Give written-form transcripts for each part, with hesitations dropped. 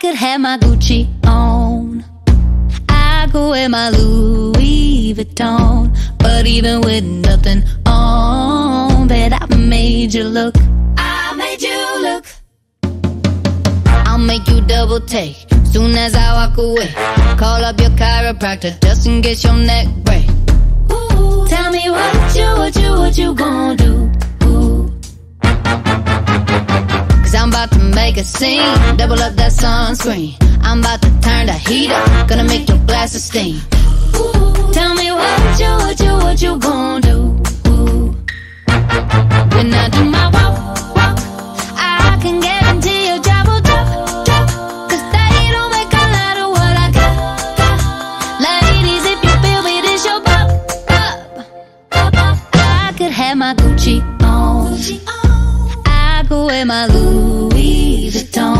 could have my Gucci on, I go wear my Louis Vuitton. But even with nothing on, bet I made you look, I made you look. I'll make you double take soon as I walk away. Call up your chiropractor just in case your neck break. Ooh, tell me what you gon' do. Ooh. Cause I'm about to make a scene, double up that sunscreen. I'm about to turn the heat up, gonna make your glasses steam. Ooh, tell me what you gon' do. Ooh. When I do my walk, I can guarantee your job will drop. Cause they don't make a lot of what I got. Ladies, if you feel me, this your pop. I could have my Gucci on, I could wear my Louis Vuitton.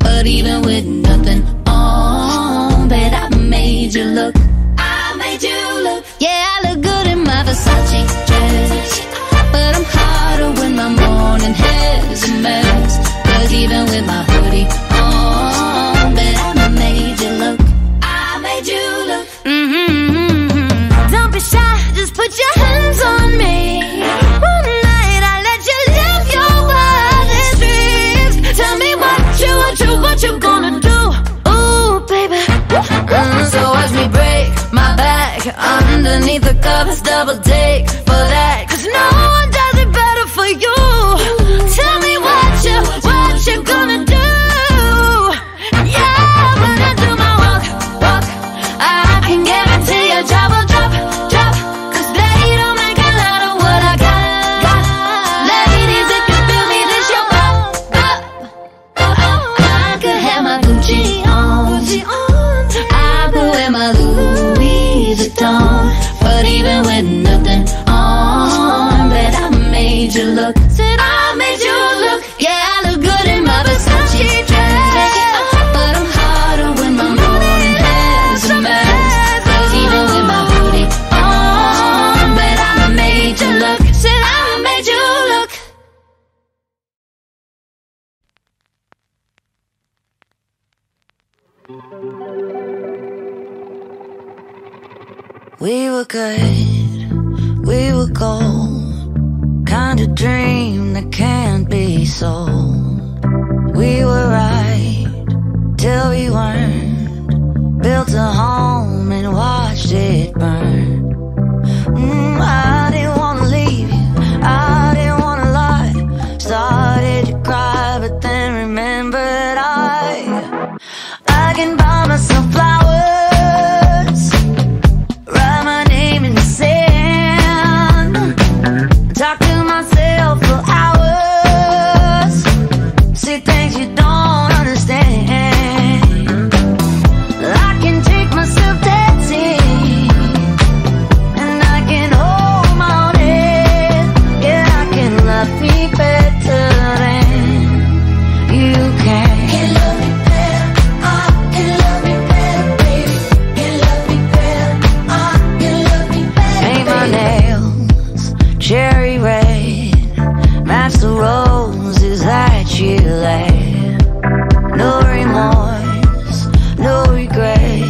But even with nothing on, bet I made you look, I made you look. Yeah, I look good in my Versace dress, but I'm hotter when my morning hair's a mess. Cause even with my hoodie on, bet I made you look, I made you look. Mm-hmm. Don't be shy, just put your hands on me. What you gonna do? Ooh, baby. So watch me break my back underneath the covers, double take for that. Cause no one does it better for you. Tell me what you gonna do? Yeah, when I do my walk, I can guarantee your job will drop. Cause they don't make a lot of what I got. Ladies, if you feel me, this your pop. On. I could wear my Louis Vuitton, but even with nothing on, bet I made you look. Said I made you look. Yeah, I look good in my Versace dress, but I'm hotter when my morning hair's a mess. Cause even with my hoodie on, bet I made you look. Said I made you look. We were good, we were gold, kind of dream that can't be sold. We were right till we weren't, built a home and watched it burn. I didn't want to leave you, I didn't want to lie. Started to cry but then remembered I can buy myself flowers, write my name in the sand, talk to myself for hours, see things you don't understand. I can take myself dancing, and I can hold my own head. Yeah, I can love me better than you can. You lay. No remorse, no regret,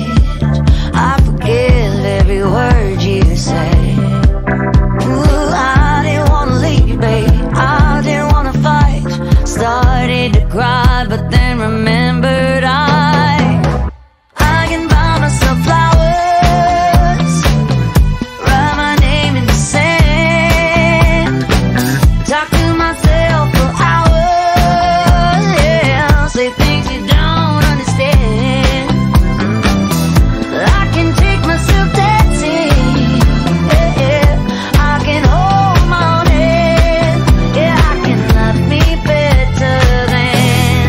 I forgive every word you say. Ooh, I didn't want to leave you, babe, I didn't want to fight. Started to cry, but then remembered I can buy myself flowers, write my name in the sand, talk to myself for hours, say things you don't understand. I can take myself dancing, yeah. I can hold my own head, yeah. I can love me better than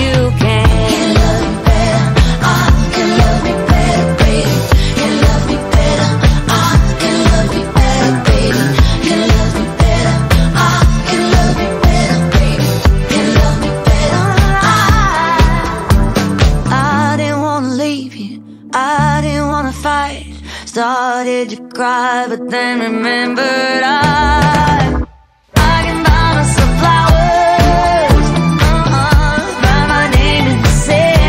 you can. You love me better, I can love me better, baby. You love me better, I can love me better, baby. You love me better, I can love me better, baby. You love me better. I didn't wanna fight. Started to cry, but then remembered I can buy myself flowers, write my name in the sand.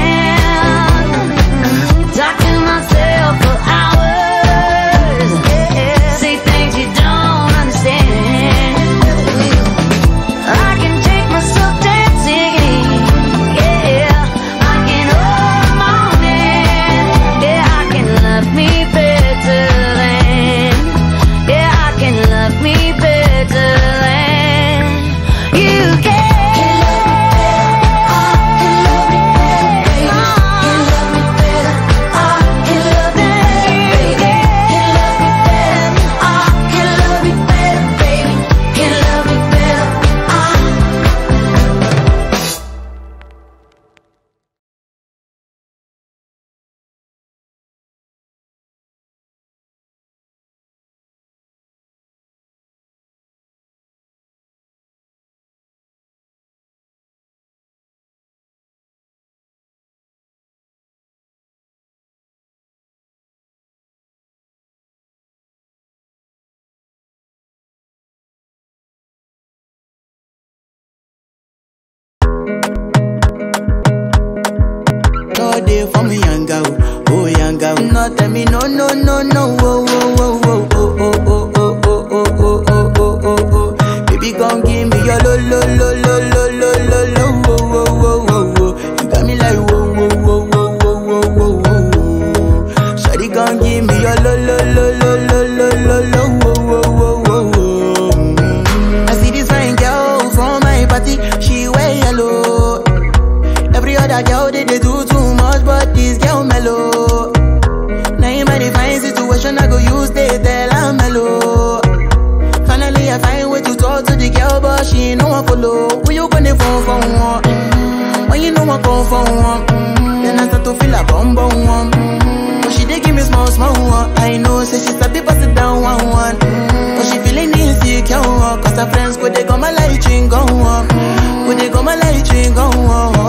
away from me, young girl. Oh, young girl. No, tell me, no, no, no, no. Oh, oh, oh, oh, oh, oh, oh, oh, oh, oh, oh, oh, oh, oh. Baby, come give me your lo, lo, lo, lo, lo, lo, lo, lo. Oh, oh, oh, oh, you got me like oh, oh, oh, oh, oh, oh, oh, oh. Shawty, come give me your lo, lo, lo, lo, lo, lo, lo, lo. That girl they do too much, but this girl mellow. Now in my divine situation, I go use they tell I'm mellow. Finally, I find way to talk to the girl, but she ain't no one follow. Who you gonna phone for one? When you know I call for one, then I start to feel a bum bum one. But she they give me small small one. I know, say she's a bit pass it down one one. But she feeling insecure, cause her friends go they got my light ring go on, go they got my light ring go on.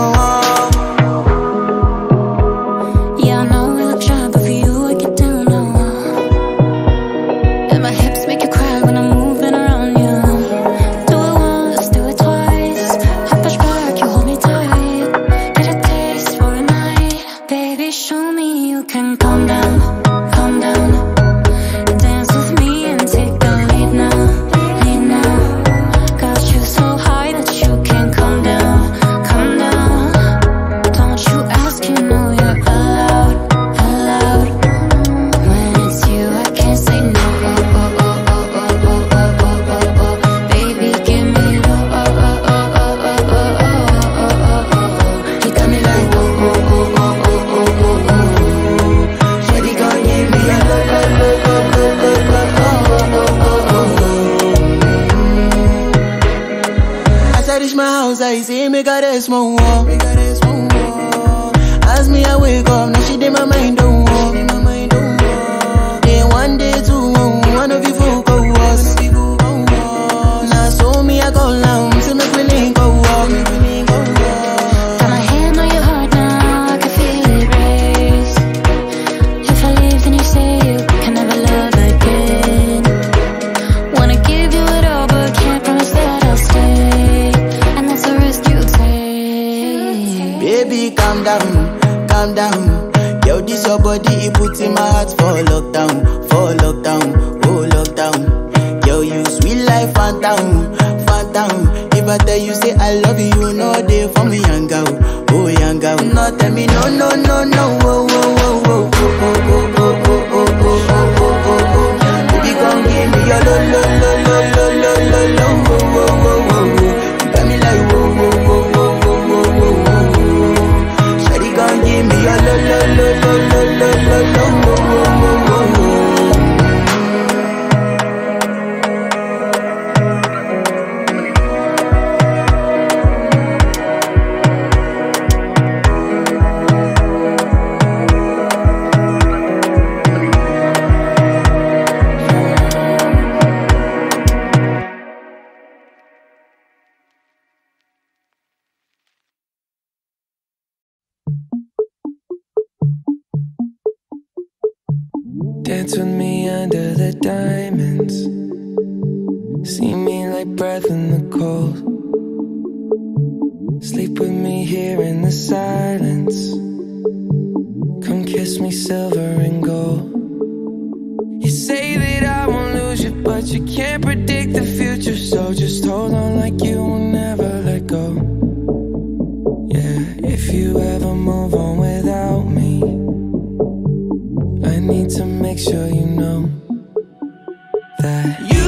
Dance with me under the diamonds. See me like breath in the cold. Sleep with me here in the silence. Come kiss me silver and gold. You say that I won't lose you, but you can't predict the future. So just hold on like you will never let go. Yeah, if you ever move on without me, I need to make sure you know that you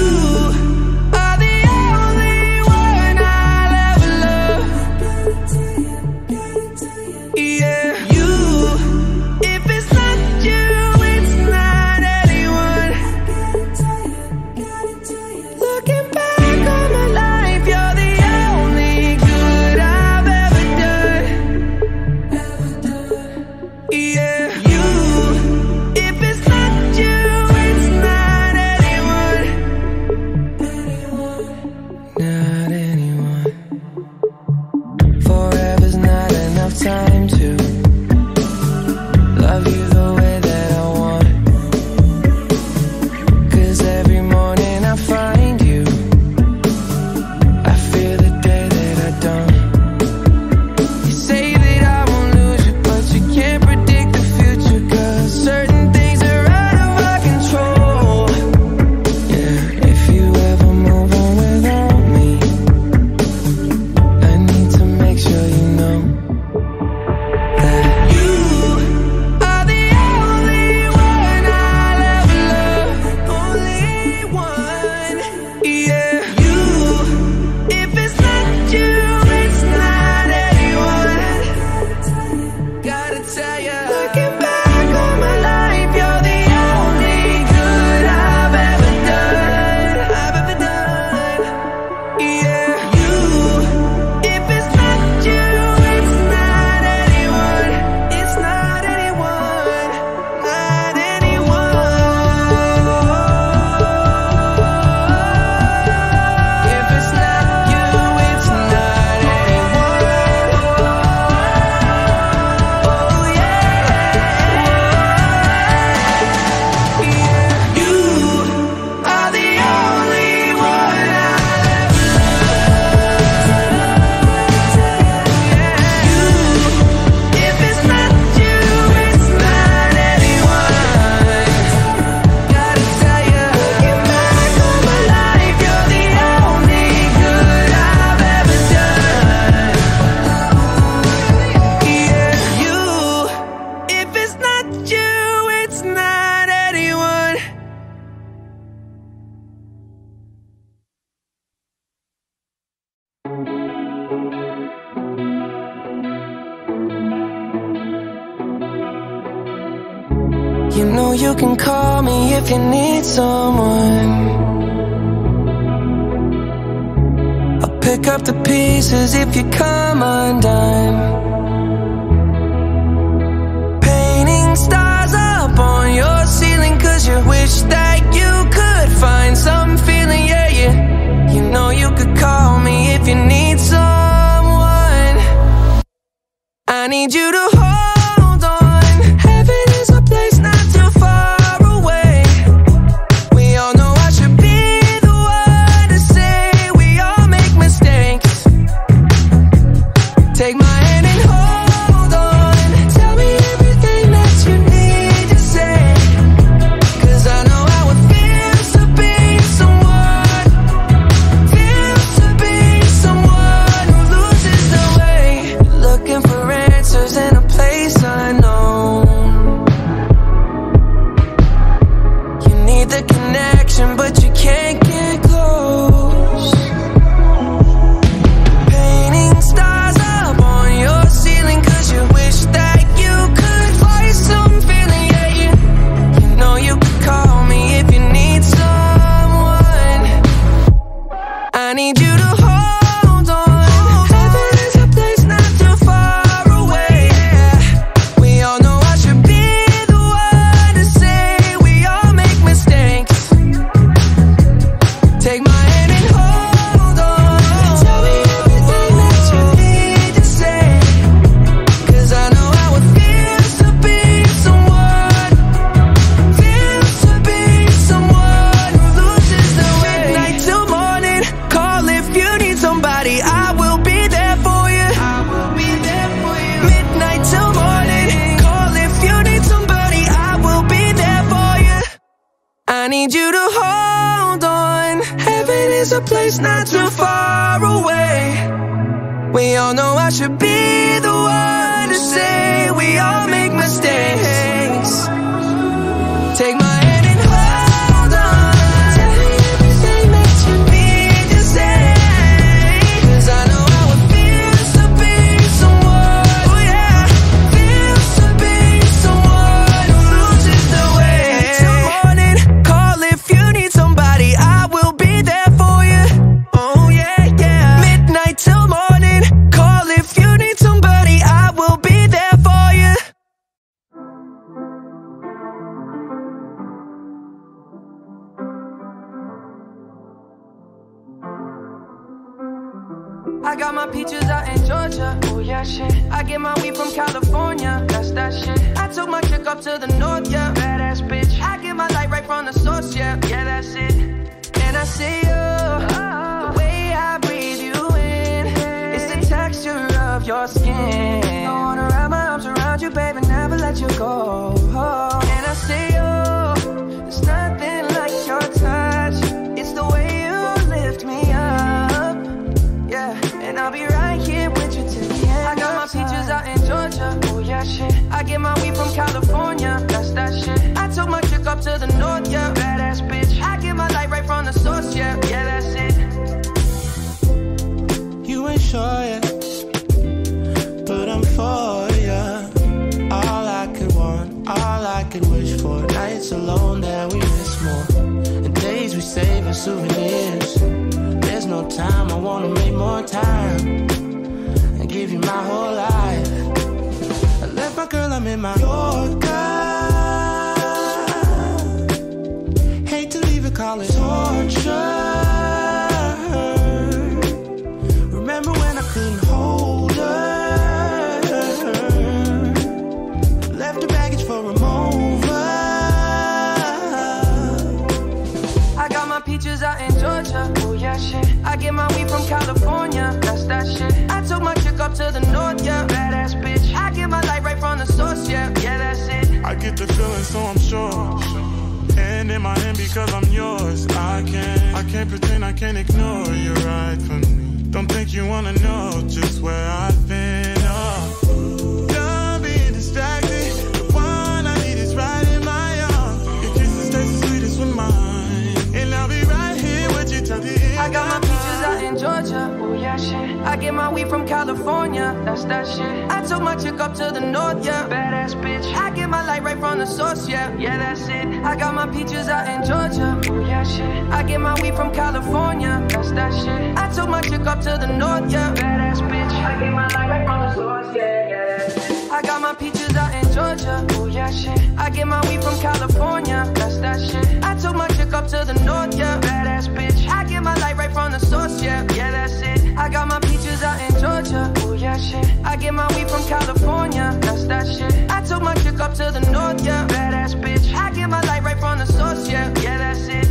You know you can call me if you need someone. I'll pick up the pieces if you come undone. Painting stars up on your ceiling, 'cause you wish that you could find some feeling, yeah, yeah. You know you could call me if you need someone. I need you to hold. I get my weed she from California. That's that shit. I took my chick up to the north, yeah. Badass bitch. I get my light right from the source, yeah. Yeah, that's it. I got my peaches out in Georgia. Oh, yeah, shit. I get my weed from California. That's that shit. I took my chick up to the north, yeah. Badass bitch. I get my light right from the source, yeah. Yeah, that's it. I got my peaches out in Georgia. Oh, yeah, shit. I get my weed from California. That's that shit. I took my chick up to the north, yeah. Badass bitch. I get my light right from the source, yeah. Yeah, that's it. I got my peaches out in Georgia. Oh, yeah, shit. I get my weed from California. That's that shit. I took my chick up to the north, yeah. Badass bitch. I get my light right from the source, yeah. Yeah, that's it.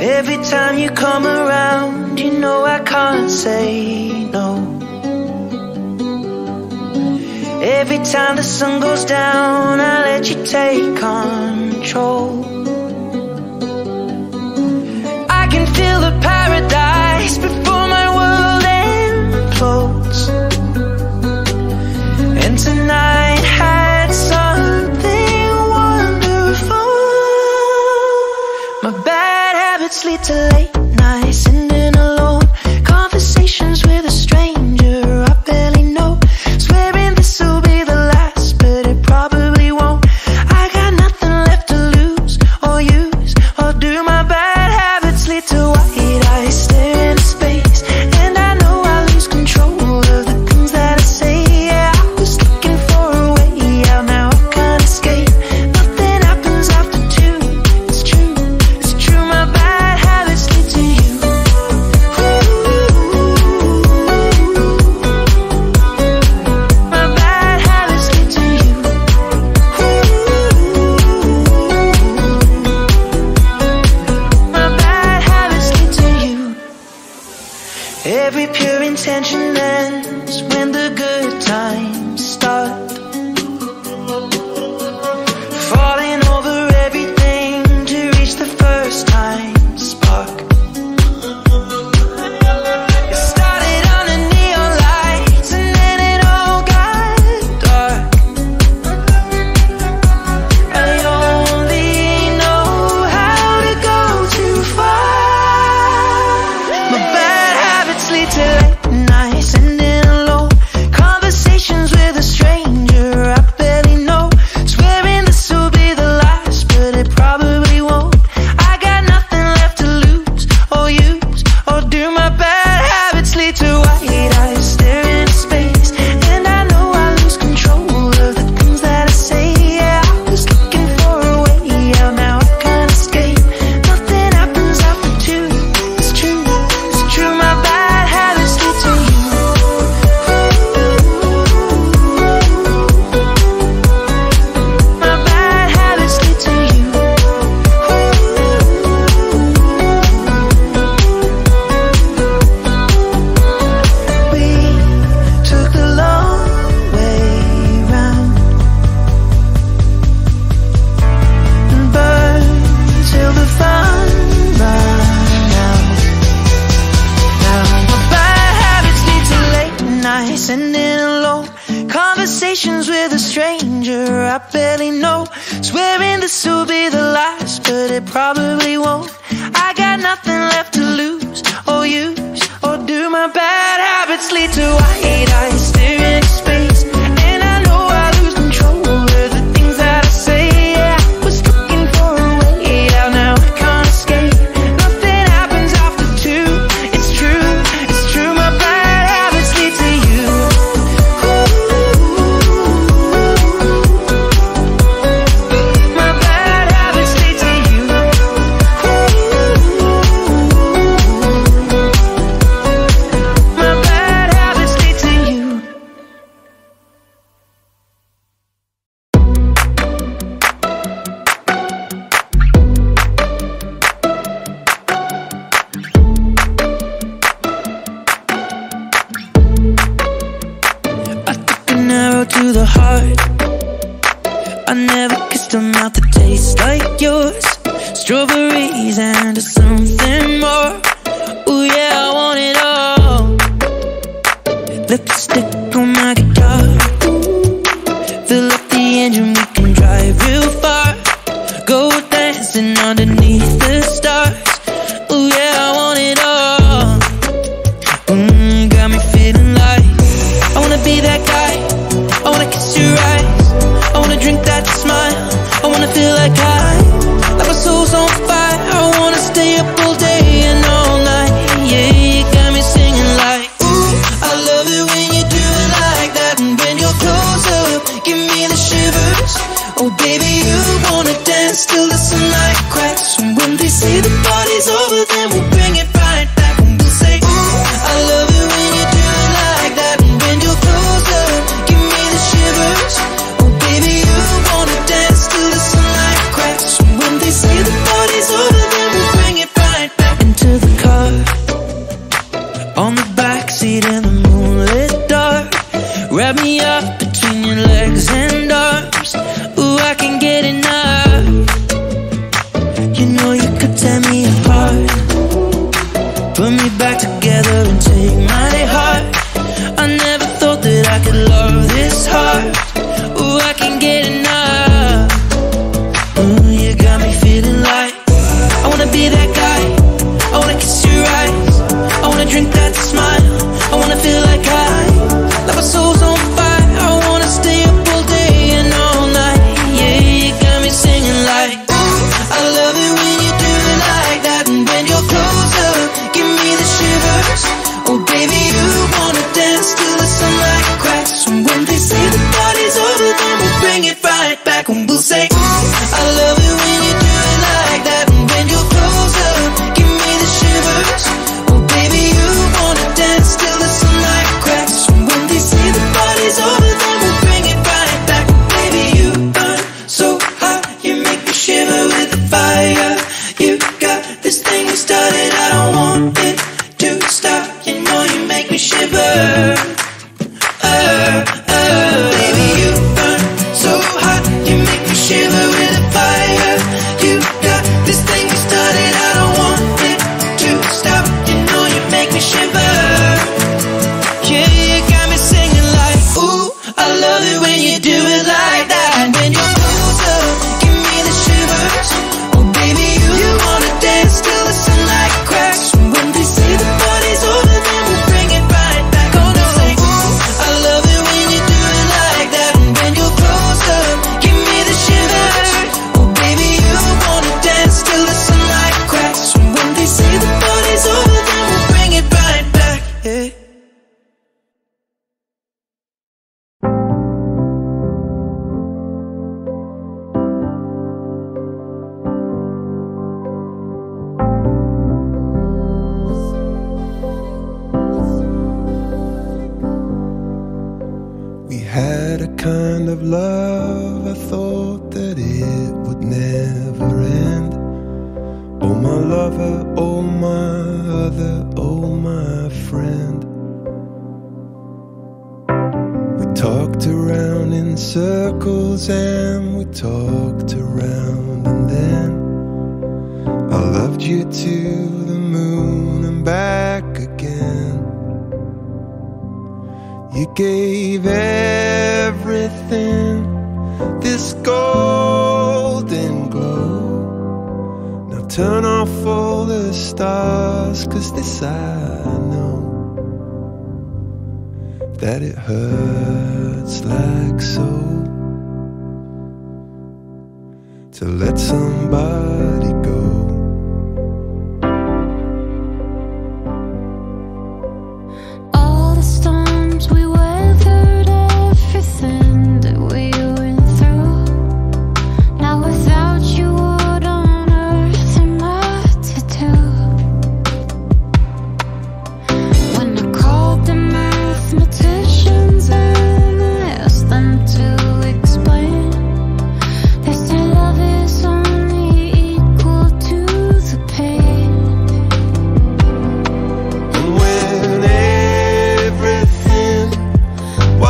Every time you come around, you know I can't say no. Every time the sun goes down, I let you take control. I can feel the paradise before my world implodes. And tonight had something wonderful. My back lead to late nights, sitting alone, conversations with a stranger I barely know, swearing this'll be the last, but it probably won't. I got nothing left to lose, or use, or do. My bad habits lead to white eyes, staring at space, and I know I lose control of the things that I say. Yeah, I was looking for a way out, now I can't escape. Nothing happens after 2, it's true, it's true. My bad intention ends when the good times start. Falling over everything to reach the first time spark. It started on the neon lights and then it all got dark. I only know how to go too far. My bad habits lead to late. Sitting alone, conversations with a stranger I barely know, swearing this will be the last, but it probably won't. I got nothing left to lose, or use, or do. My bad habits lead to white eyes, staring at space, and I know I lose control of the things that I say. Yeah, I was looking for a way out, now I can't escape. Nothing happens after 2, it's true, it's true. My bad habits lead to you. Conversations with a stranger I barely know, swearing this will be the last, but it probably won't. I got nothing left to lose, or use, or do. My bad habits lead to white eyes, staring at space, and I know I lose control of the things that I say. Yeah, I was looking for a way out, now I can't escape. Nothing happens after 2, it's true, it's true. to the heart. I never kissed a mouth that tastes like yours. Strawberries and something more. Ooh yeah, I want it all. Lipstick on my guitar. Fill up the engine, we can drive real far. Go dancing underneath the stars. Ooh yeah, I want it all. Got me feeling like I wanna be that guy. I wanna kiss your eyes. I wanna drink that smile. I wanna feel like my soul's on fire. I wanna stay up all day and all night. Yeah, you got me singing like, ooh, I love it when you do it like that. And when you're close up, give me the shivers. Oh baby, you wanna dance till the sunlight cracks. And when they say the party's over, then we'll bring it right back. And we'll say, ooh, I love it when you do it like that. And when you're close up, give me the shivers. Oh baby, you wanna dance till the sunlight cracks. Say the party's over, then we'll bring it right back. Into the car, on the backseat in the moonlit dark. Wrap me up between your legs and arms. Ooh, I can get enough. You know you could tear me apart. Put me back together and take my heart. I never thought that I could love this hard. Ooh, I can get enough. Drink that smile, I wanna feel like my soul's on fire. I wanna stay up all day and all night. Yeah, you got me singing like, ooh, I love it when you do it like that. And when you're closer, give me the shivers. Oh baby, you wanna dance till the sunlight cracks. And when they say the party's over, then we'll bring it right back. And we'll say, ooh, I love it when you do it like that. And when you're closer, give me the shivers. Still the sunlight cracks. And when they say the party's over, then we'll bring it right back. Baby, you burn so hot, you make me shiver with the fire. You got this thing we started, I don't want it to stop. You know you make me shiver. Baby, you burn so hot, you make me shiver with the fire. You got this thing we started, I don't want it to stop. You know you make me shiver.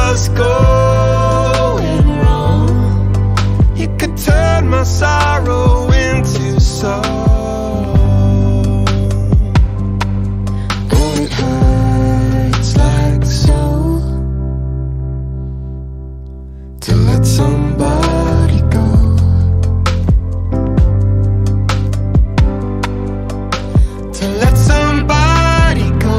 Let's go. let somebody go. To let somebody go.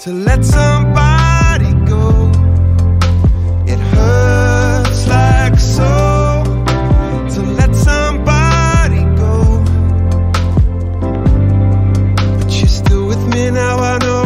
To let somebody go, it hurts like so. To let somebody go, but you're still with me now, I know.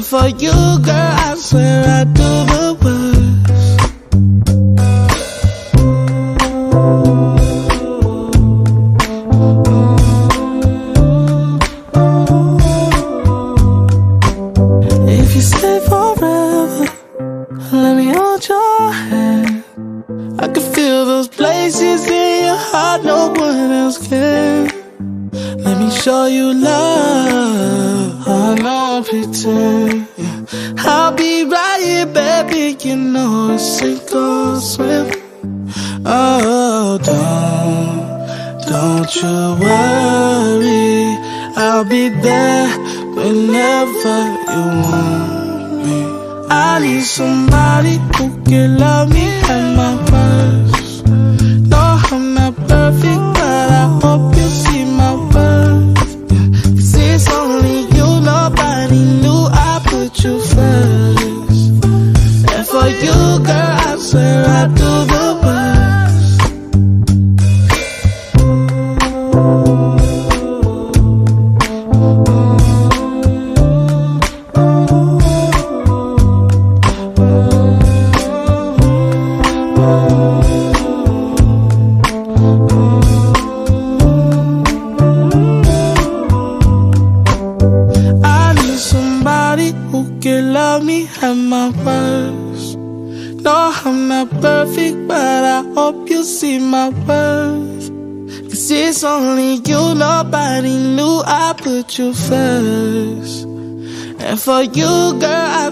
For you, girl, I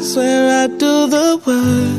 swear I'd do the worst.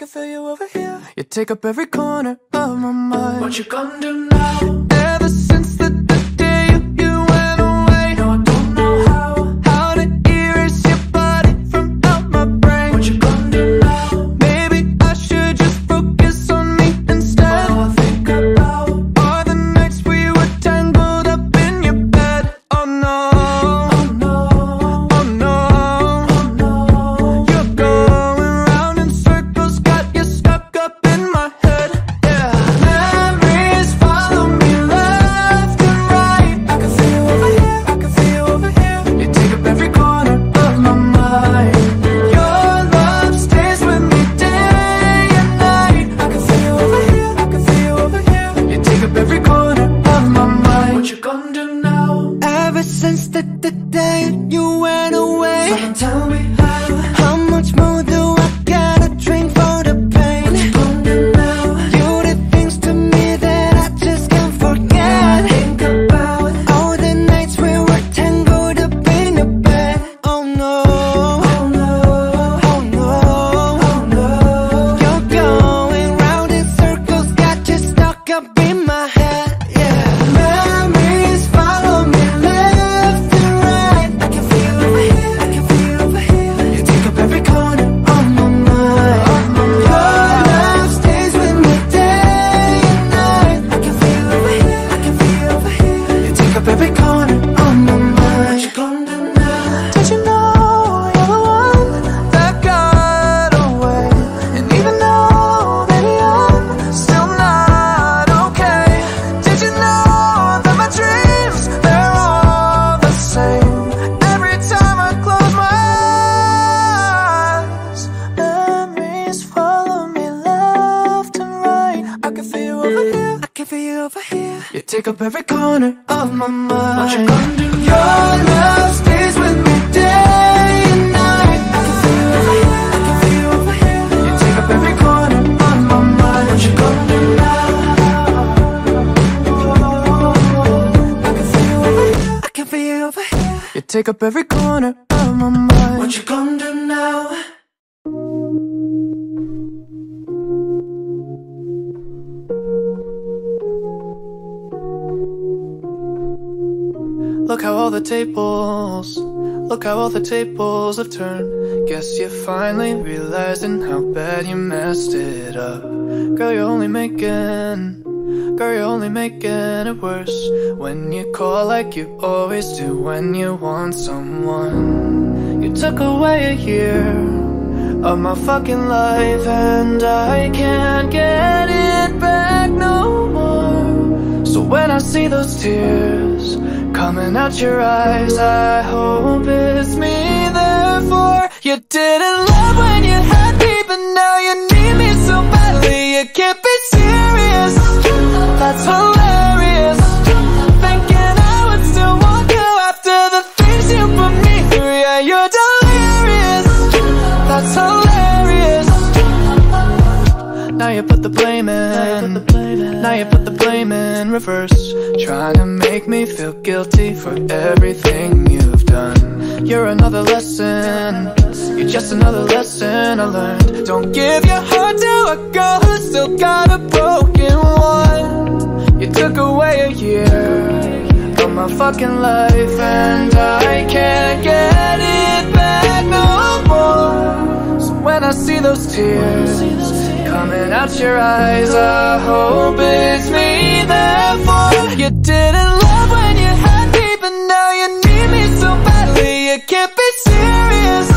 can feel you over here. You take up every corner of my mind. What you gonna do now? Ever since the day you went away, no, I don't know how to erase your body from out my brain. What you gonna do now? Maybe I should just focus on me instead. All I think about are the nights we were tangled up in your bed. Oh no, oh no, oh no, oh no. You're going round in circles, got you stuck up in my head. Yeah, memories follow me left and right. I can feel you over here, I can feel you over here. You take up every corner of my mind. Your love stays with me day and night. I can feel you over here, I can feel you over here. You take up every corner of my mind. What you gonna do now? Ever since the day you went away, someone tell me how. How much more do I gotta drink for the pain? What you gonna do now? You did things to me that I just can't forget. Think about all the nights we were tangled up in your bed. Oh no, oh no, oh no, oh no. You're going round in circles, got you stuck up in my head. Yeah, memories follow me left and right. I can feel you over here, I can feel you over here. You take up every corner of my mind. Your love stays with me day and night. I can feel you over here, I can feel you over here. You take up every corner of my mind. What you gonna do now? Don't you know you're the one that got away? And even though maybe I'm still not okay, did you know that my dreams, they're all the same? Every time I close my eyes, memories follow me left and right. I can feel you over here, I can feel you over here. You take up every corner of my mind. What you gonna do? Your love stays with me day and night. I can feel you over here, I can feel you over here. You take up every corner of my mind. What you gonna do now? I can feel you over here, I can feel you over here. You take up every corner of my mind. What you gonna do now? Look how all the tables, look how all the tables have turned. Guess you're finally realizing how bad you messed it up. Girl, you're only making it worse. When you call like you always do when you want someone. You took away a year of my fucking life, and I can't get it back no more. So when I see those tears coming out your eyes, I hope it's me, therefore. You didn't love when you had me, but now you need me so badly. You can't be serious, that's hilarious. Thinking I would still want you after the things you put me through. Yeah, you're delirious, that's hilarious. Now you put the blame in, now you put the blame in reverse. Trying to make me feel guilty for everything you've done. You're another lesson, you're just another lesson I learned. Don't give your heart to a girl who's still got a broken one. You took away a year of my fucking life, and I can't get it back no more. So when I see those tears coming out your eyes, I hope it's me, therefore. You didn't love when you had me, but now you need me so badly. You can't be serious,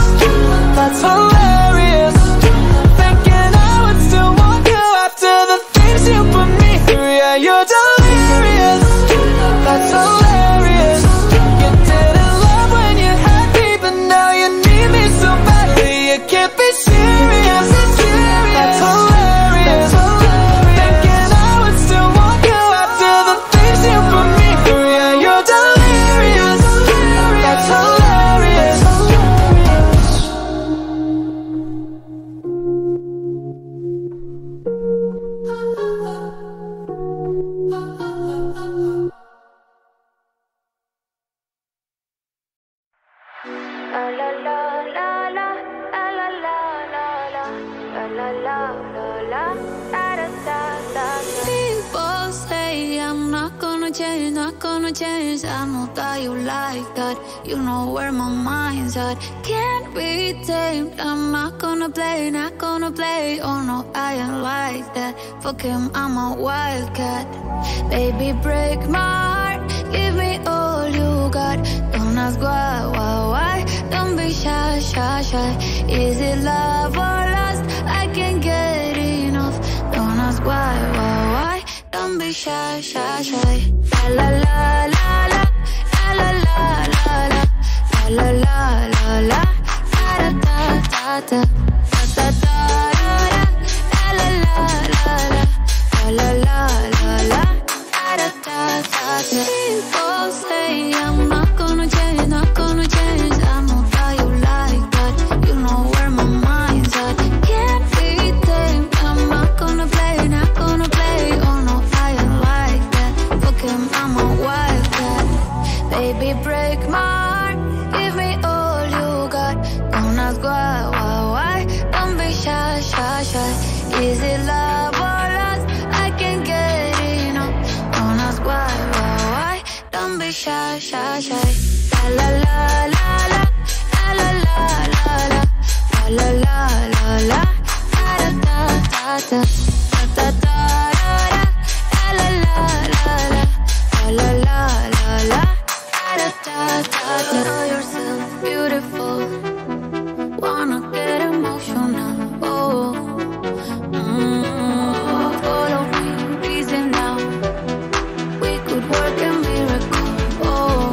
that's hilarious. Thinking I would still want you after the things you put me through. Yeah, you're delirious, that's hilarious. You didn't love when you had me, but now you need me so badly. You can't be serious, that's hilarious. Hilarious. People say I'm not gonna change, not gonna change. I know that you like that. You know where my mind's at. Can't be tamed. I'm not gonna play, not gonna play. Oh no, I ain't like that. Fuck him, I'm a wildcat. Baby, break my heart. Give me all you got. Don't ask why. Don't be shy. Is it love or lust? I can't get enough. Don't ask why. Don't be shy. La la la la, la la la la, la la la la, da da da da, da da da, la la la la, la la la la, da da da da. People say I'm not gonna change, not gonna change. I know that you like that. You know where my mind's at. Can't be tamed. I'm not gonna play, not gonna play. Oh no, I ain't like that. Fuck him, I'm a wildcat. Baby, break my heart. Give me all you got. Don't ask why. Don't be shy. Is it love or lust? I can't get enough. Don't ask why. Don't be shy. La la la la, la la la la, la la la la, da da da da, da da da, la la la la, la la la la, da da da da. Call yourself beautiful, wanna get emotional. Oh, follow me, reason now. We could work a miracle. Oh.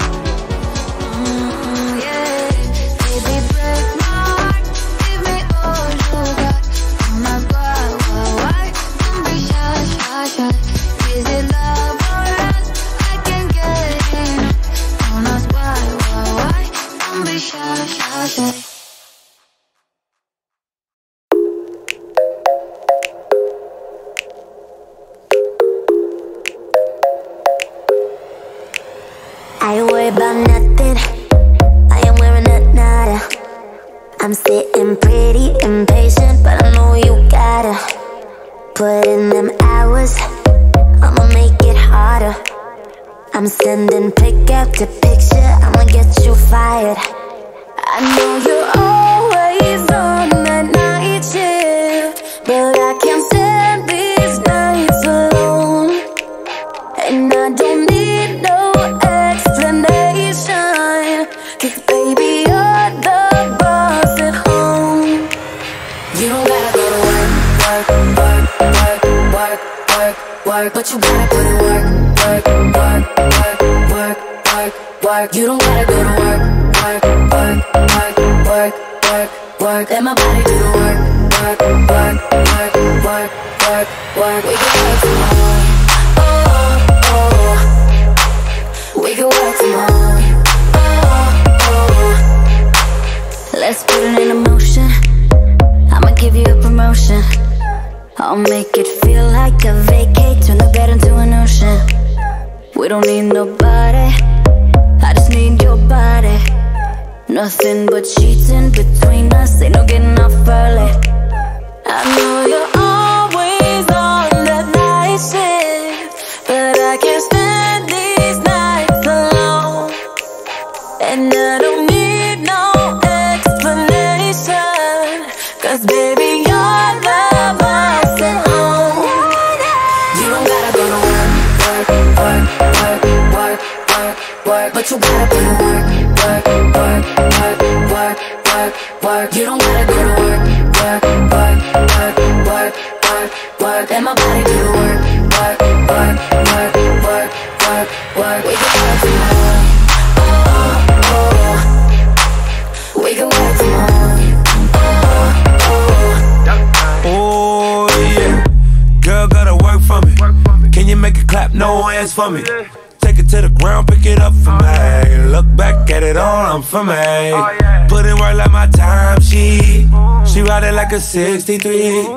Like a 63,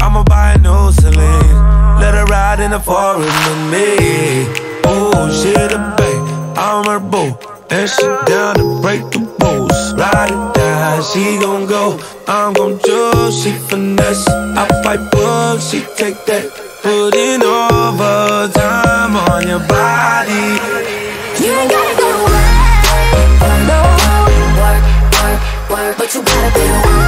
I'ma buy a new Celine. Let her ride in the forest with me. Oh, she the babe, I'm her boo, and she down to break the rules. Ride it down. high, she gon' go, I'm gon' choose. She finesse, I fight book, she take that. Putting overtime on your body. You ain't gotta go away, no. Work, work, work, but you gotta be the one.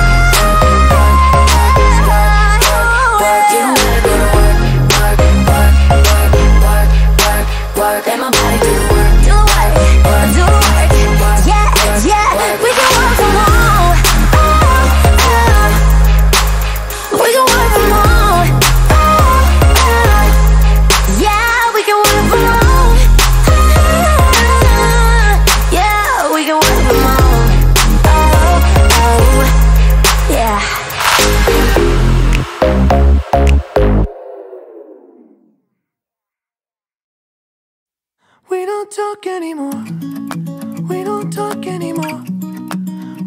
Work, work, you gotta be the one. Work, work, work, work, work, work. Let my body do the work. Do work, do work. Yeah, yeah, we can work from home. Oh, oh. We can work from home. Oh, oh. Yeah, we can work from home. Yeah, we can work from home. Oh, oh. Yeah. We don't talk anymore. We don't talk anymore.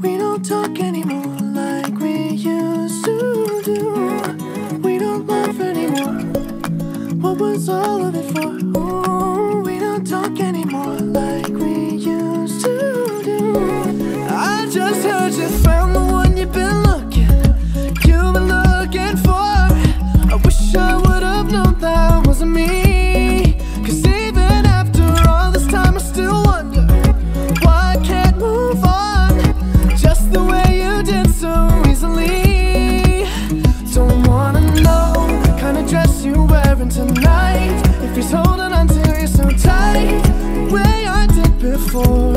We don't talk anymore like we used to do. We don't laugh anymore. What was all of it for? Ooh, we don't talk anymore like we used to do. I just heard you found the one you've been looking for. I wish I would have known that wasn't me. Tonight, if he's holding on to you so tight, the way I did before,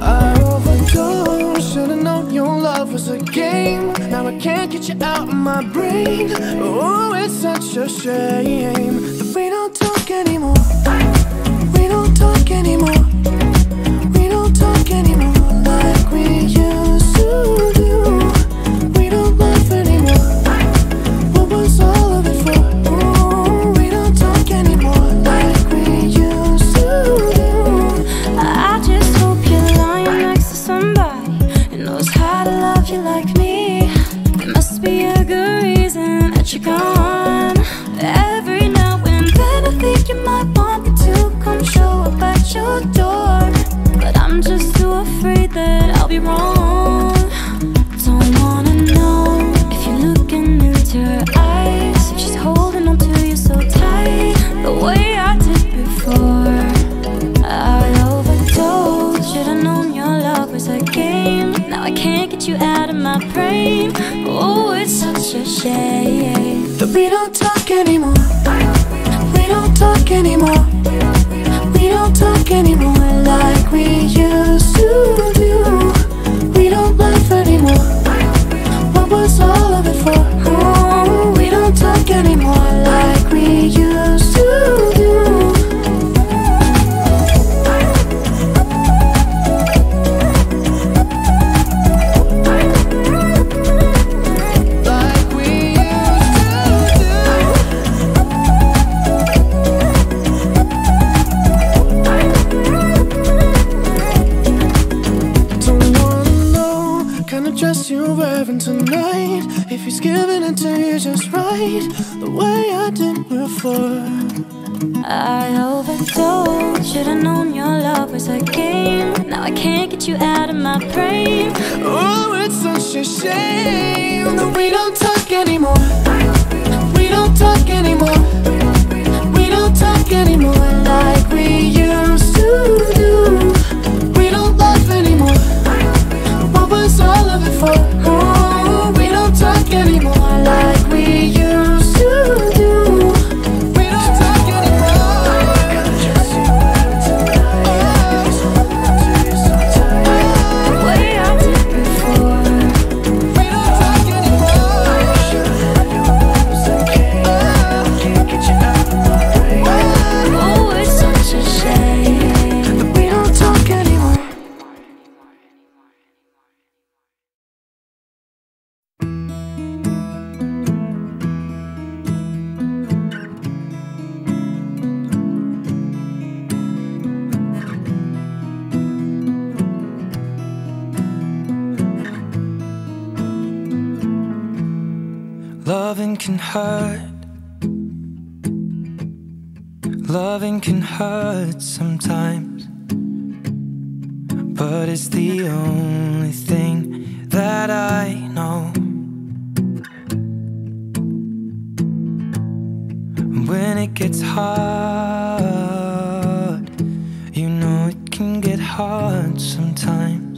I overdosed. Should've known your love was a game. Now I can't get you out of my brain. Oh, it's such a shame that we don't talk anymore. We don't talk anymore. We don't talk anymore like we used to do. We don't laugh anymore. What was all of it for? Sometimes, but it's the only thing that I know. When it gets hard, you know it can get hard sometimes.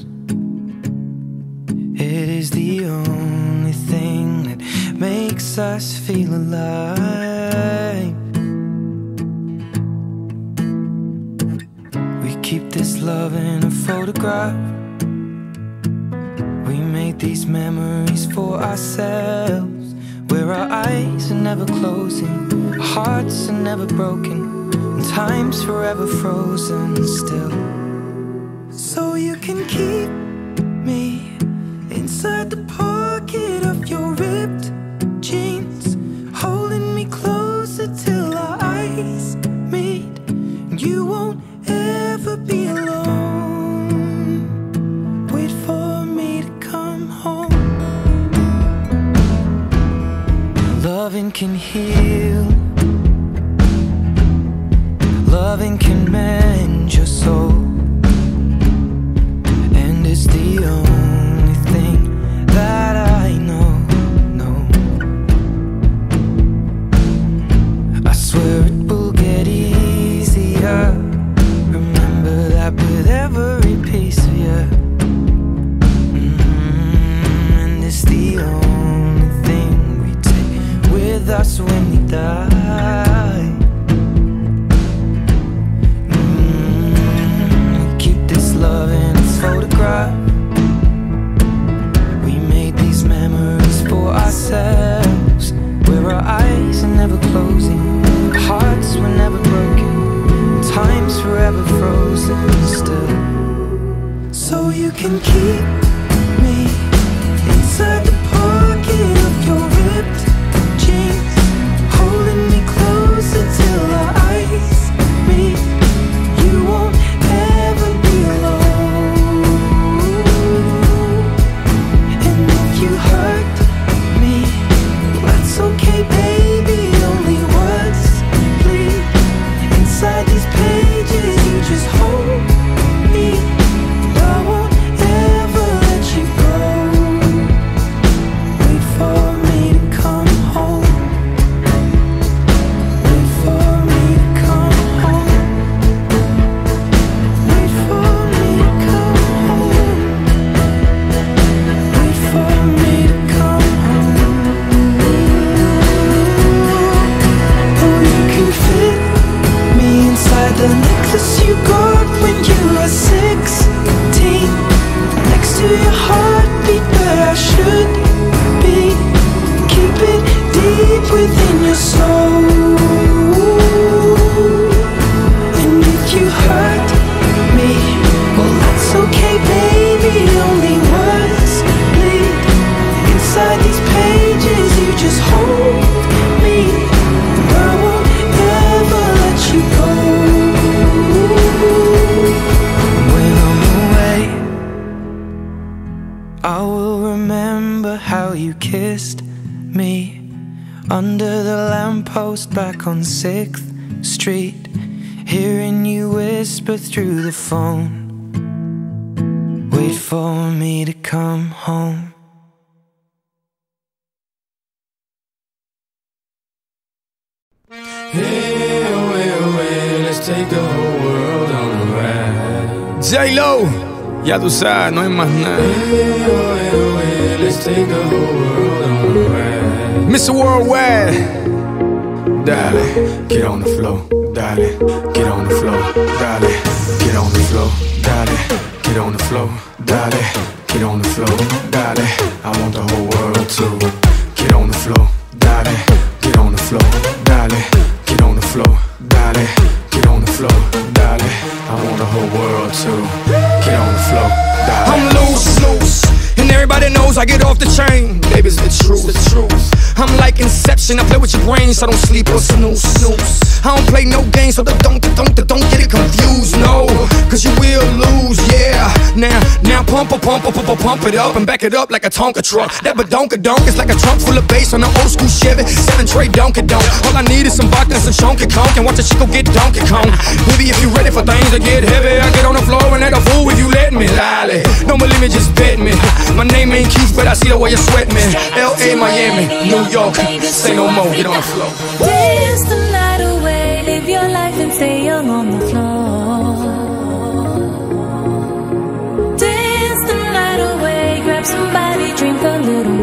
It is the only thing that makes us feel alive. We keep this love in a photograph. We made these memories for ourselves, where our eyes are never closing, our hearts are never broken, and time's forever frozen still. So you can keep me inside the pocket of your ripped jeans, holding me closer till our eyes meet, and you won't ever be alone. Loving can heal, loving can mend your soul, and it's the only thing that I know, I swear it will get easier. Remember that with every piece of you, and it's the only with us when we die. We keep this love in its photograph. We made these memories for ourselves, where our eyes are never closing, our hearts were never broken, time's forever frozen still. So you can keep me inside the pocket of your ripped, holding me closer till our eyes meet. You won't ever be alone. And if you hurt me, that's okay, baby. Only words bleed inside these pages. You just hold me, and I won't ever let you go. Wait for me to come home. The necklace you got when you were 16, next to your heartbeat where I should be. Keep it deep within your soul. And if you hurt me, well that's okay, baby. Only words bleed inside these pages. You just hold me, and I won't ever let you go. I will remember how you kissed me under the lamppost back on 6th Street, hearing you whisper through the phone, wait for me to come home. Hey, oh, hey, oh, hey, let's take the whole world on a ride. J-Lo! Ya tú sabes, no hay más nada. Mr. Worldwide. Dale, get on the flow. Dale, get on the flow. Dale, get on the flow. Dale, get on the flow. Dale, get on the flow. Dale, I want the whole world to get on the flow. Dale, get on the flow. Dale, get on the flow. Dale, get on the flow. Dale, I want the whole world to get on the flow. Dale. I'm loose, and everybody knows I get off the chain. Baby's the truth. cruise. The truth. I'm like Inception, I play with your brain, so I don't sleep or snooze. I don't play no games, so don't get it confused, no, cause you will lose, yeah. Now pump it up and back it up like a Tonka truck. That badonka-donk is like a trunk full of bass on an old school Chevy, 7-tray donka-donk. All I need is some vodka and some chonky-conk, and watch a chico get donkey-kong. Baby, if you ready for things that get heavy, I get on the floor and act a fool if you let me. Lolly, don't believe me, just bet me. My name ain't Keith, but I see the way you sweat me. L.A., Miami, New York, say no more, get on the floor. Dance the night away, live your life and stay young on the floor. Dance the night away, grab somebody, drink a little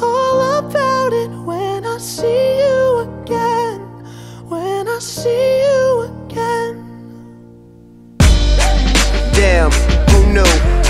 all about it when I see you again, when I see you again. Damn.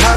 How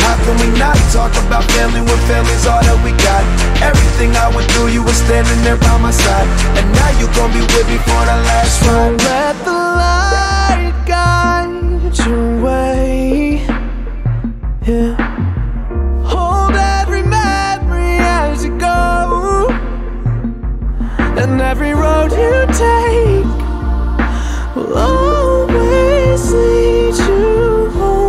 How can we not talk about family when family's all that we got? Everything I went through, you were standing there by my side, and now you gon' be with me for the last ride. So let the light guide your way, yeah. Hold every memory as you go, and every road you take will always lead you home.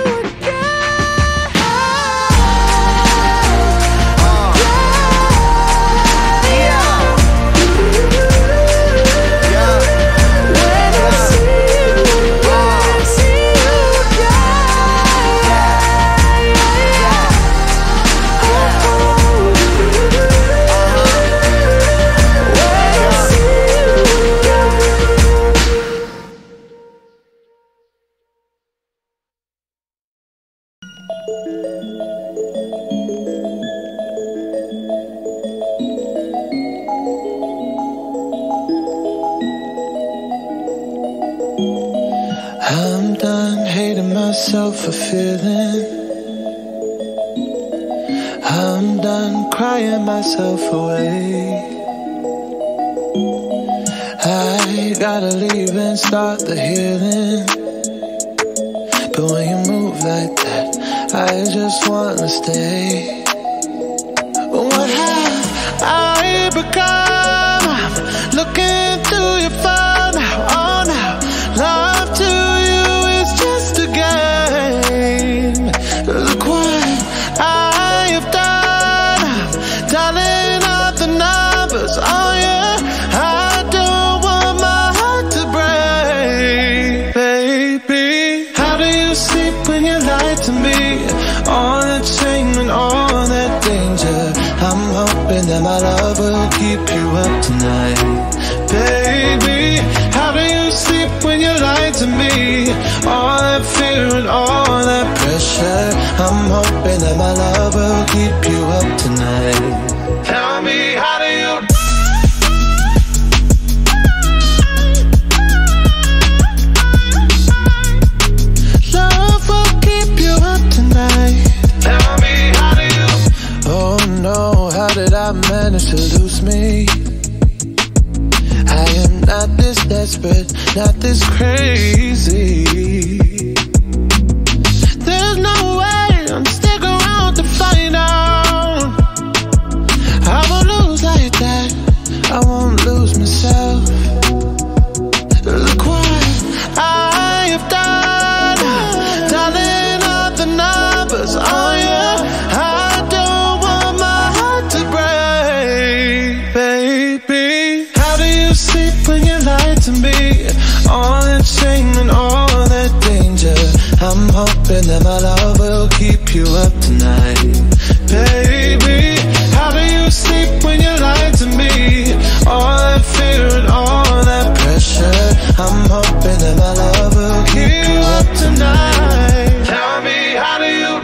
again. For feeling I'm done crying myself away. I gotta leave and start the healing, but when you move like that, I just wanna stay. What have I become? I'm looking through your phone now, oh now. Love to you is just a game. Look what I have done, I'm dialing up the numbers, oh yeah. I don't want my heart to break, baby. How do you sleep when you lie to me? All that shame and all that danger, I'm hoping that my love will keep you up tonight, baby. How do you sleep when you lie to me? All that fear and all that pressure, I'm hoping that my love will keep you up tonight. Tell me, how do you? Love will keep you up tonight. Tell me, how do you? Oh no, how did I manage to lose me? I am not this desperate, not this crazy. There's no way I'm stick around to find out. I won't lose like that, I won't lose hoping that my love will keep you up tonight. Baby, how do you sleep when you lie to me? All that fear and all that pressure, I'm hoping that my love will keep you up tonight. Tell me, how do you?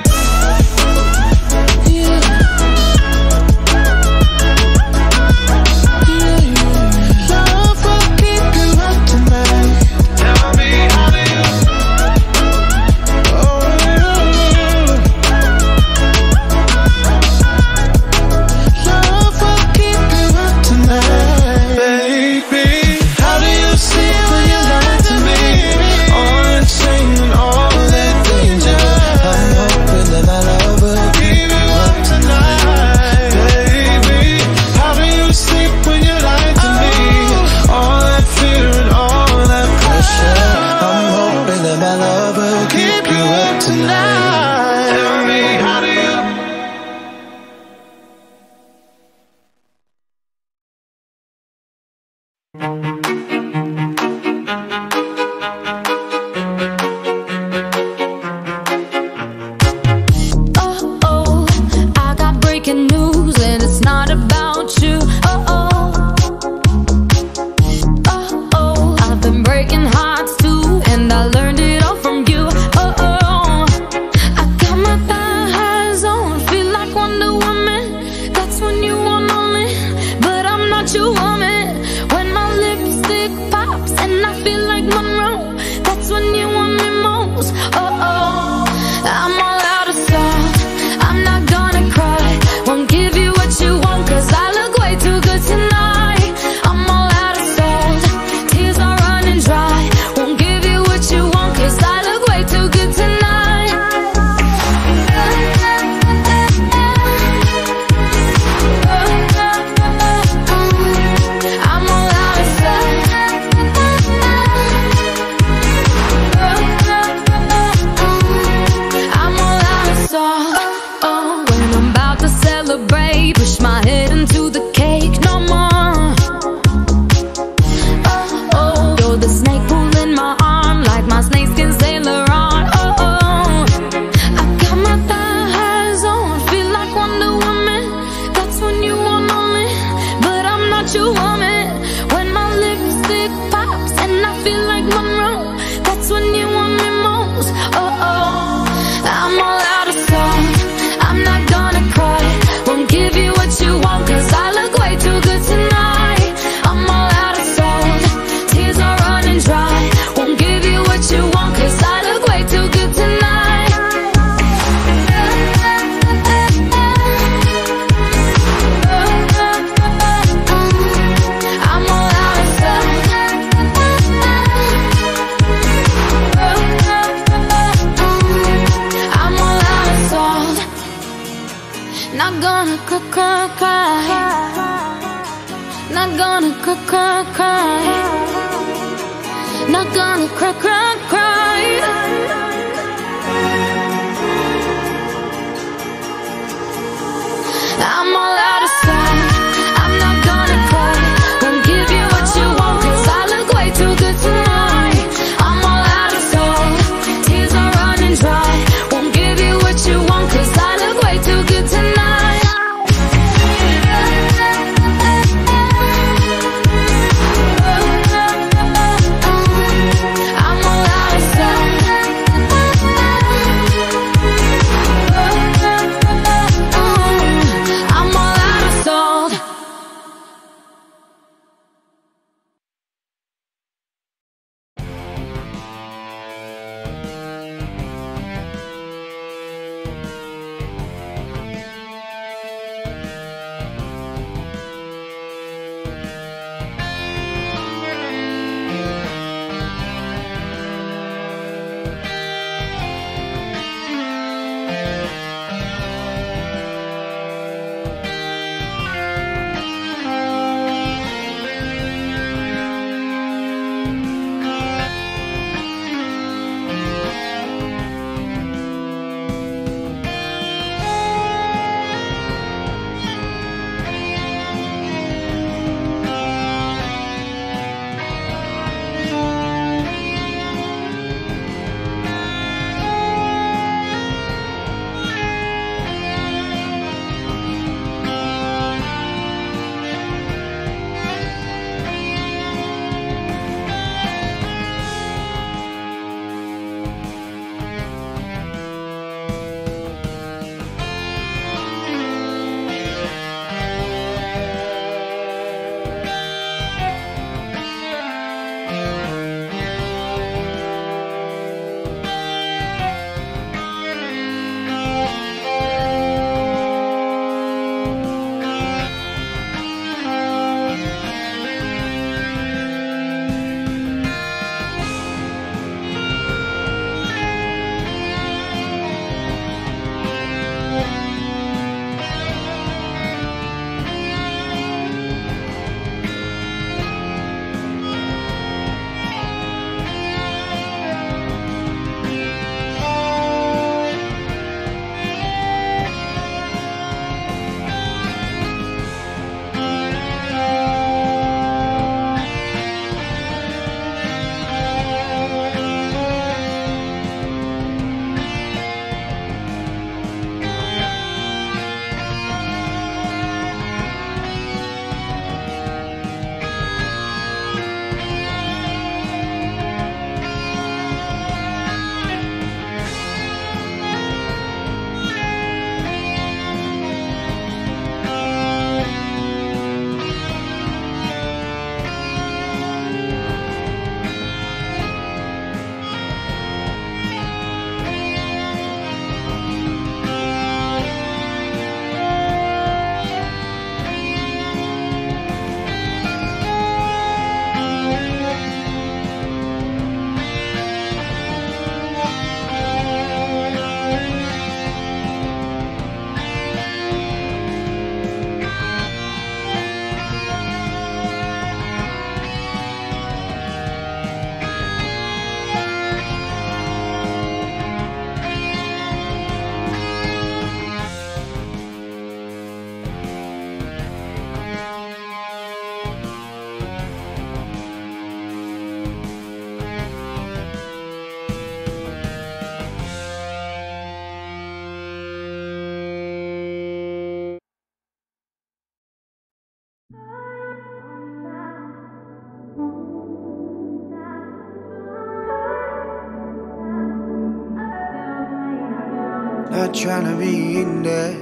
Not tryna be in there,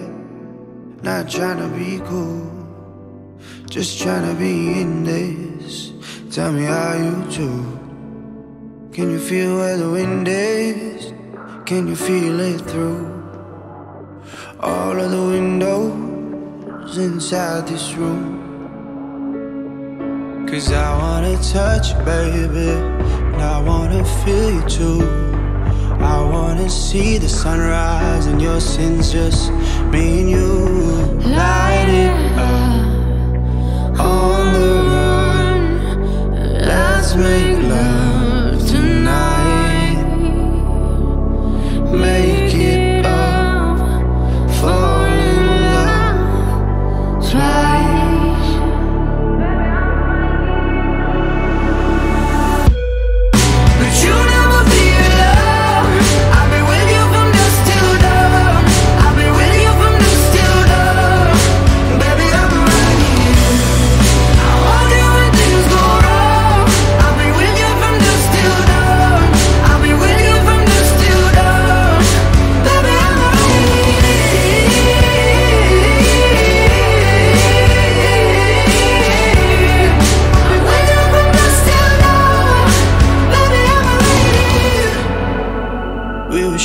not tryna be cool, just tryna be in this. Tell me how you do. Can you feel where the wind is? Can you feel it through all of the windows inside this room? 'Cause I wanna touch you, baby, and I wanna feel you too. I wanna see the sunrise and your sins, just me and you. Light it up, on the run. Let's make love tonight. Make it up, fall in love twice. But you never feel love.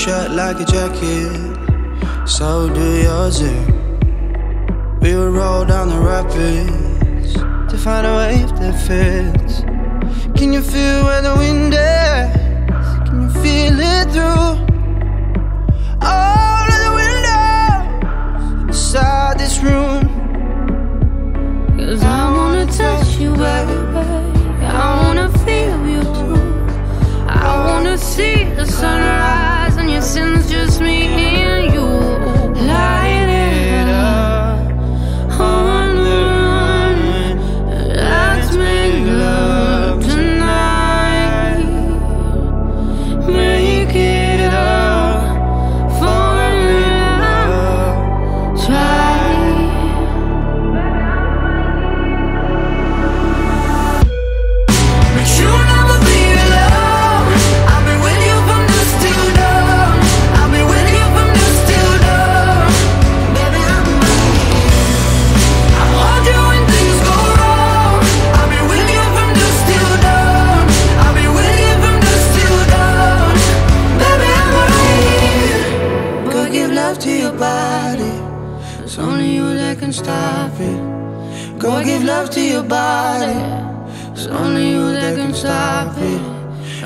Shut like a jacket, so do yours. We would roll down the rapids to find a wave that fits. Can you feel where the wind is? Can you feel it through all of the windows inside this room? 'Cause I wanna touch you, baby. I wanna feel you too. I wanna see the sunrise and your sins, just me and you. Light it up, on the run. Let's make love tonight. Make it up, fall in love twice. But you never be alone. It's only you that can stop it. Go give love to your body. It's only you that can stop it.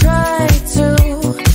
Try to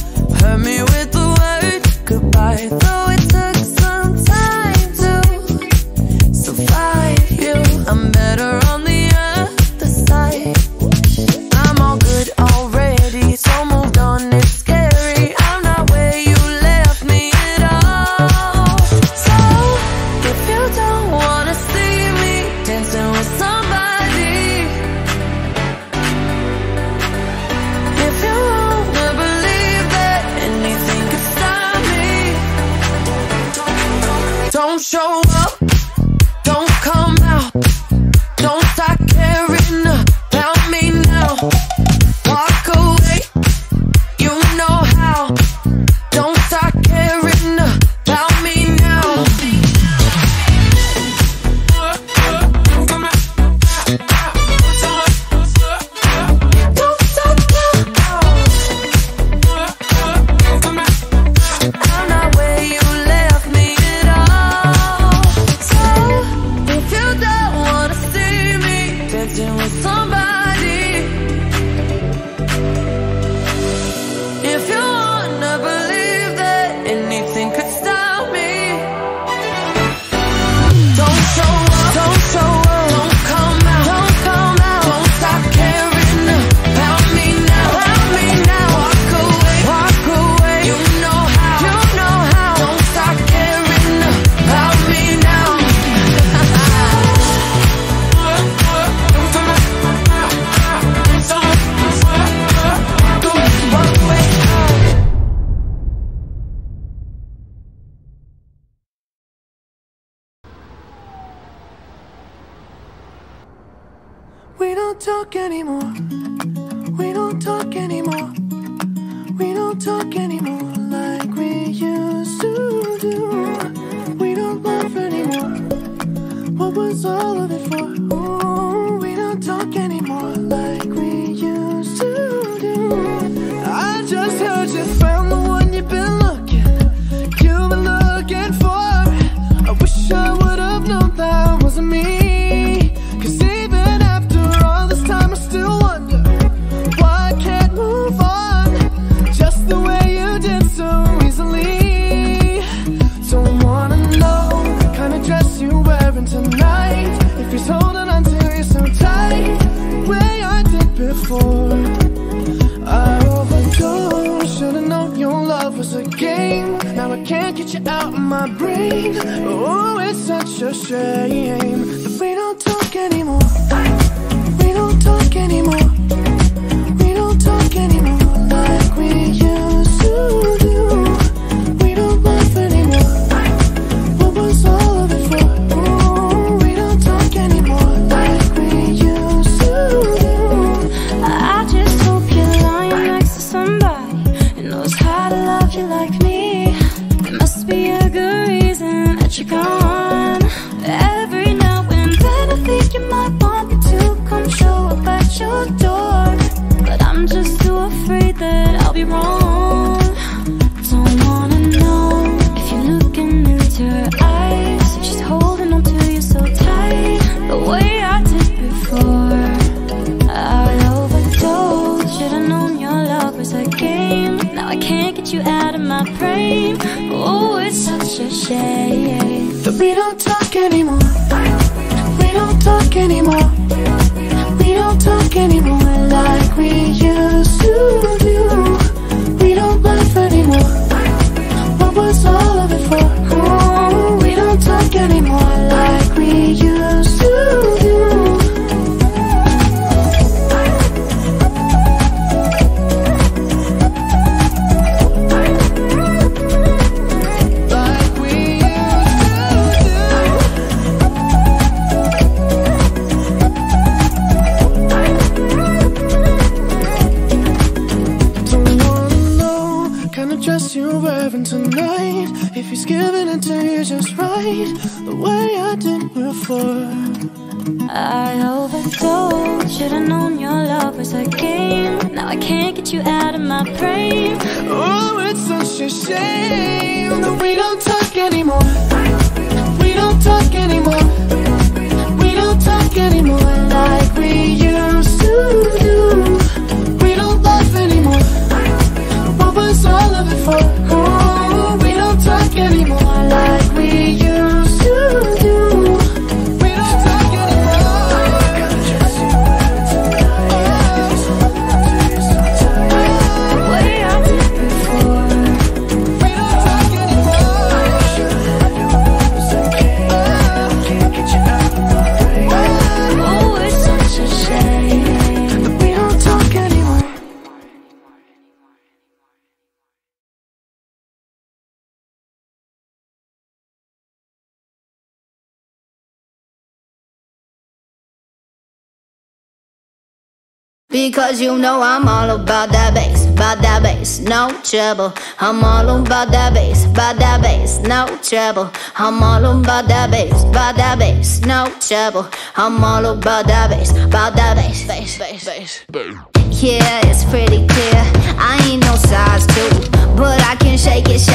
Because you know I'm all about that bass, no trouble. I'm all about that bass, no trouble. I'm all about that bass, no trouble. I'm all about that bass, bass, bass, bass, bass. Yeah, it's pretty clear, I ain't no size 2, but I can shake it,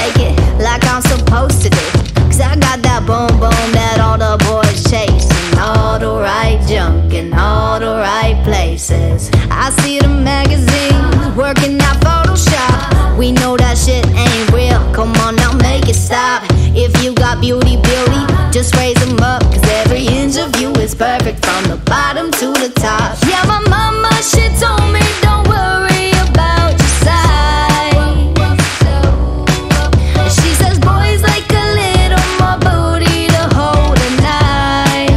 like I'm supposed to do. Cause I got that boom boom that all the boys chase, and all the right junk in all the right places. I see the magazines working out Photoshop. We know that shit ain't real, come on now make it stop. If you got beauty, beauty, just raise them up. Cause every inch of you is perfect from the bottom to the top. Yeah, my mama, she told me don't worry about your size. She says boys like a little more booty to hold a knife.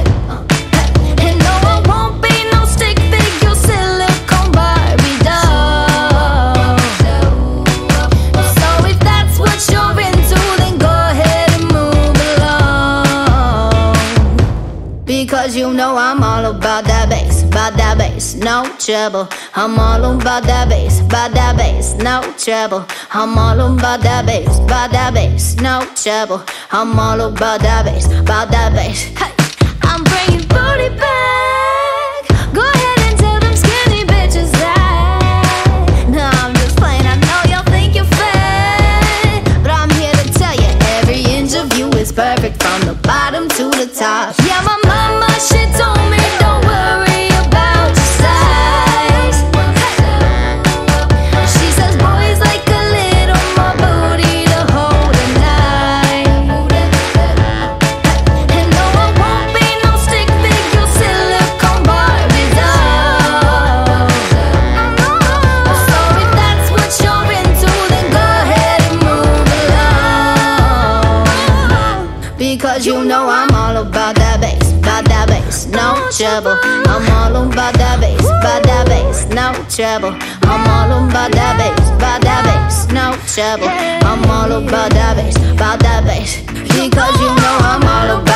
And no, I won't be no stick figure silicone Barbie doll. So if that's what you're into, then go ahead and move along. Because you know I'm all about that bass, no trouble. I'm all about that bass, no trouble. I'm all about that bass, no trouble. I'm all about that bass, hey. I'm bringing booty back. Go ahead and tell them skinny bitches that. No, I'm just playing, I know y'all think you're fat, but I'm here to tell you, every inch of you is perfect from the bottom to the top. Yeah, my mama, she told me don't worry. Because you know I'm all about that bass, no trouble. I'm all about that bass, no trouble. I'm all about that bass, no trouble. I'm all about that bass, about that bass. Because you know I'm all about.